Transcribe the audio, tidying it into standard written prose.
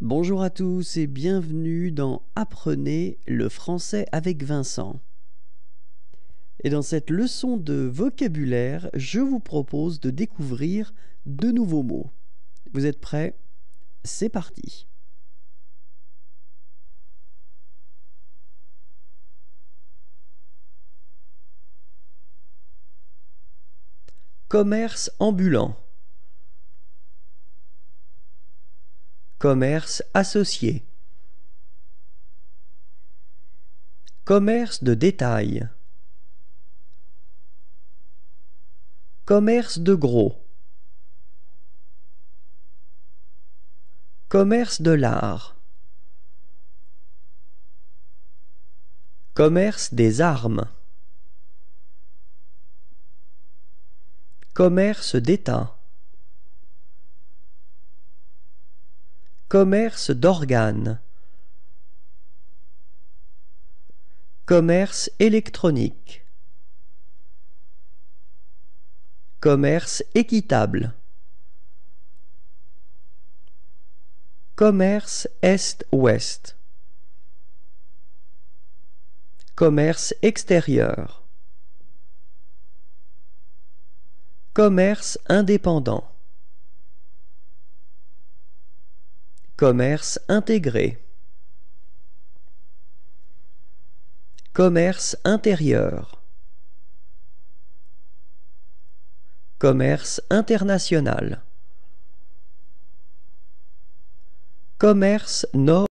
Bonjour à tous et bienvenue dans Apprenez le français avec Vincent. Et dans cette leçon de vocabulaire, je vous propose de découvrir de nouveaux mots. Vous êtes prêts? C'est parti! Commerce ambulant. Commerce associé. Commerce de détail. Commerce de gros. Commerce de l'art. Commerce des armes. Commerce d'État. Commerce d'organes. Commerce électronique. Commerce équitable. Commerce Est-Ouest. Commerce extérieur. Commerce indépendant. Commerce intégré. Commerce intérieur. Commerce international. Commerce nord.